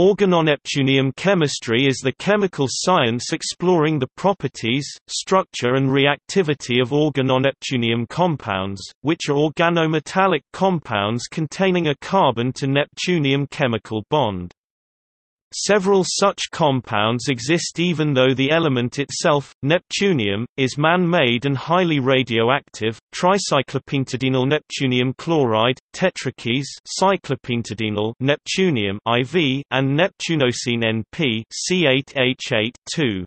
Organoneptunium chemistry is the chemical science exploring the properties, structure and reactivity of organoneptunium compounds, which are organometallic compounds containing a carbon to neptunium chemical bond. Several such compounds exist even though the element itself, neptunium, is man-made and highly radioactive. Tricyclopentadienyl neptunium chloride, tetrakis(cyclopentadienyl) neptunium IV, and neptunocene (Np) C8H8(2).